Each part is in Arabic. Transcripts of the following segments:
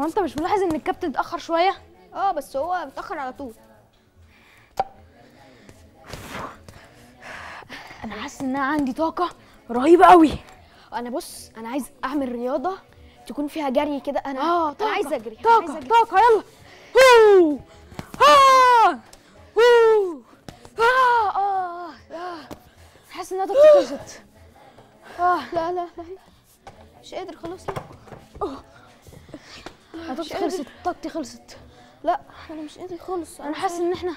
هو انت مش ملاحظ ان الكابتن اتاخر شويه؟ اه بس هو بيتاخر على طول. انا حاسس ان انا عندي طاقه رهيبه قوي. انا بص انا عايز اعمل رياضه تكون فيها جري كده. انا طاقة. انا عايز اجري طاقه يلا. هو ها هو حاسس ان انا طاقتي خلصت. لا لا لا مش قادر خلاص. لا طاقتي خلصت. لا انا مش قادر خالص. انا حاسس ان احنا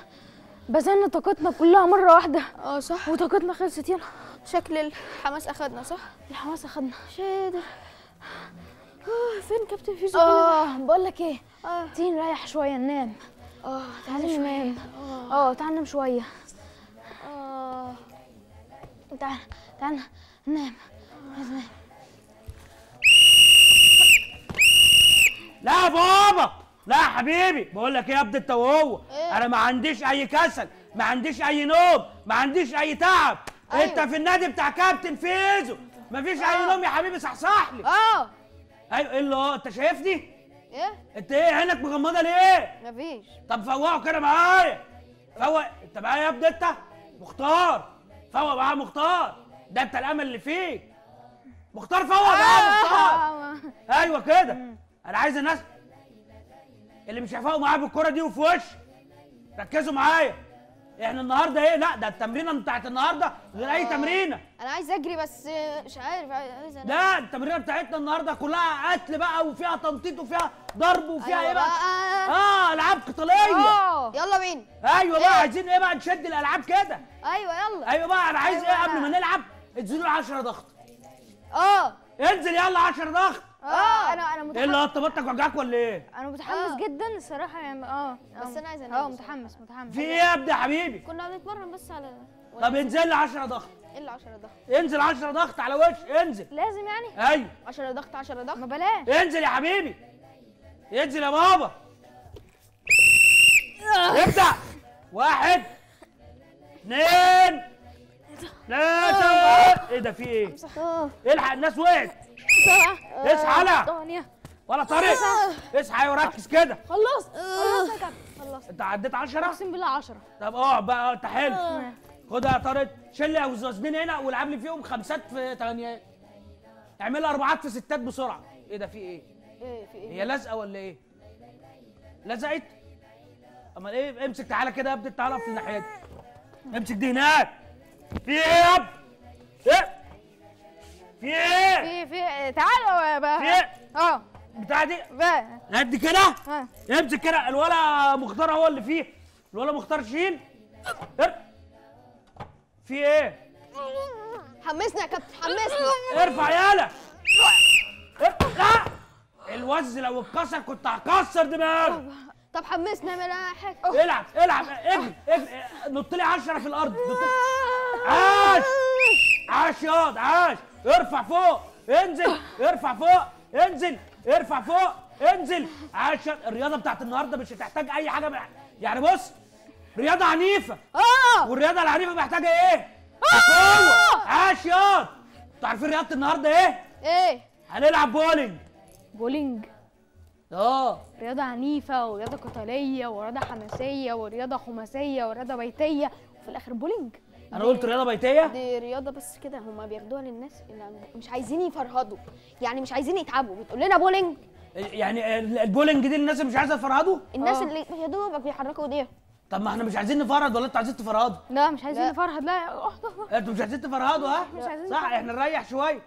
بذلنا طاقتنا كلها مره واحده. صح وطاقتنا خلصت. يلا شكل الحماس اخدنا. صح الحماس اخدنا. مش قادر. فين كابتن فيزو؟ بقول لك ايه، تيجي نريح شويه ننام. تعالى ننام. تعالى ننام شويه. تعالى ننام. لا يا بابا، لا يا حبيبي. بقول لك ايه يا ابني انت وهو؟ انا ما عنديش اي كسل، ما عنديش اي نوم، ما عنديش اي تعب. أيوه. انت في النادي بتاع كابتن فيزو ما فيش اي نوم يا حبيبي. صحصح لي. ايوه. ايه اللي انت شايفني؟ ايه؟ انت ايه عينك مغمضه ليه؟ ما فيش. طب فوقه كده معايا. فوق انت معايا يا ابني انت؟ مختار فوق معايا. مختار ده انت الامل اللي فيك. مختار فوق معايا. مختار ايوه كده. أنا عايز الناس اللي مش هيفاقوا معايا بالكرة دي وفي وشي ركزوا معايا. إحنا النهارده إيه؟ لا ده التمرينة بتاعت النهارده غير أي تمرينة. أنا عايز أجري بس مش عارف. عايز أنا. لا التمرينة بتاعتنا النهارده كلها قتل بقى، وفيها تنطيط وفيها ضرب وفيها أيوة إيه بقى؟ ألعاب قتالية. يلا بينا. أيوه بقى. عايزين إيه بقى؟ نشد الألعاب كده. أيوه يلا. أيوه بقى. أنا عايز إيه قبل ما نلعب؟ انزلوا 10 ضغط. انزل يلا 10 ضغط. انا متحمس. ايه اللي طبطك وجعك ولا ايه؟ انا متحمس جدا الصراحه يعني. بس انا عايز انام. متحمس. في ايه يا ابني يا حبيبي؟ كنا بنتمرن بس على طب انزل لي 10 ضغط. ايه ال 10 ضغط؟ انزل 10 ضغط على وشك. انزل لازم يعني؟ ايوه 10 ضغط. 10 ضغط ما بلاش. انزل يا حبيبي. انزل يا بابا. ابدأ. 1 2 3 ايه ده في ايه؟ الحق الناس وقعت. اصحى يلا ولا طارق. اصحى وركز كده. خلصت يا كابتن. خلصت. انت عديت 10؟ اقسم بالله 10. طب اقعد بقى انت حلو. خدها يا طارق. شيل لي وزنين هنا والعب لي فيهم 5 في 8. اعمل لي 4 في 6 بسرعه. ايه ده في ايه؟ هي لازقه ولا ايه؟ لزقت؟ امال ايه؟ امسك تعالى كده يا ابني. تعالى في الناحيه دي. امسك دي هناك. في ايه يا ابني؟ ايه؟ في ايه؟ في تعالوا بقى. في ايه؟ بتاع دي بقى قد كده؟ امسك كده. الولا مختار هو اللي فيه. الولا مختار شيل. في ايه؟ حمسنا يا كابتن حمسنا. ارفع يالا. لا الوز لو اتكسر كنت هكسر دماغك. طب حمسنا ملا حاجه. العب العب. اجري. نط لي 10 في الارض. عاش ياض عاش. ارفع فوق. انزل. ارفع فوق. انزل. ارفع فوق. انزل. عاش. الرياضه بتاعت النهارده مش هتحتاج اي حاجه يعني بص رياضه عنيفه. والرياضه العنيفه محتاجه ايه؟ قوه. عاش ياض. انتوا عارفين رياضه النهارده ايه؟ ايه؟ هنلعب بولينج. بولينج رياضه عنيفه ورياضه قتاليه ورياضه حماسيه ورياضه خماسيه ورياضه بيتيه وفي الاخر بولينج. أنا قلت رياضة بيتية؟ دي رياضة بس كده هما بياخدوها للناس اللي مش عايزين يفرهدوا، يعني مش عايزين يتعبوا، بتقول لنا بولينج. يعني البولينج دي للناس اللي مش عايزة يفرهدوا؟ الناس اللي يا دوبك بيحركوا إيديهم. طب ما إحنا مش عايزين نفرهد ولا أنتوا عايزين تفرهدوا؟ لا مش عايزين نفرهد. لا أنتوا مش عايزين تفرهدوا. مش عايزين. صح إحنا نريح شوية.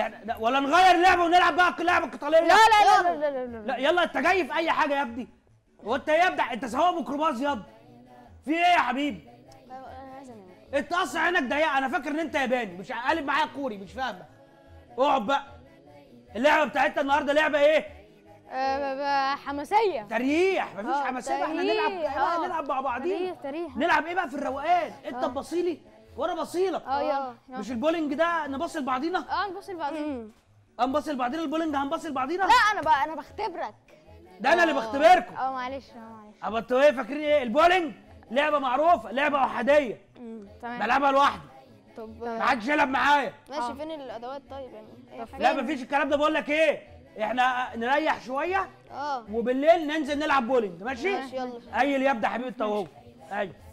إحنا ولا نغير لعبة ونلعب بقى لعبة قتالية؟ لا لا لا لا لا لا. يلا أنت جاي في أي حاجة يا ابني. هو أنت يبدأ أنت سواق ميكروباص يا ابني. في إيه يا حبيبي؟ انت اصلا عينك ضيقه. انا فاكر ان انت ياباني. مش قالب معايا كوري مش فاهمه. اقعد بقى. اللعبه بتاعتنا النهارده لعبه ايه؟ حماسيه. تريح. مفيش حماسيه بقى. احنا نلعب مع بعضينا. تريح. نلعب ايه بقى في الروقان؟ انت تبصيلي وانا بصيلك. يلا. مش البولينج ده نبص لبعضينا؟ نبص لبعضينا. هنبص لبعضينا. البولينج هنبص لبعضينا. لا انا بقى انا بختبرك. ده انا اللي بختبركم. معلش. طب انتوا ايه فاكرين ايه؟ البولينج لعبه معروفه، لعبه احاديه. تمام. بلعبها لوحدي. طب ما حدش يلعب معايا. ماشي. فين الادوات طيب يعني؟ لا مفيش الكلام ده. بقول لك ايه؟ احنا نريح شويه وبالليل ننزل نلعب بولينج. ماشي؟ ماشي يلا. اي اللي يبدا حبيبي الطواب. ايوه.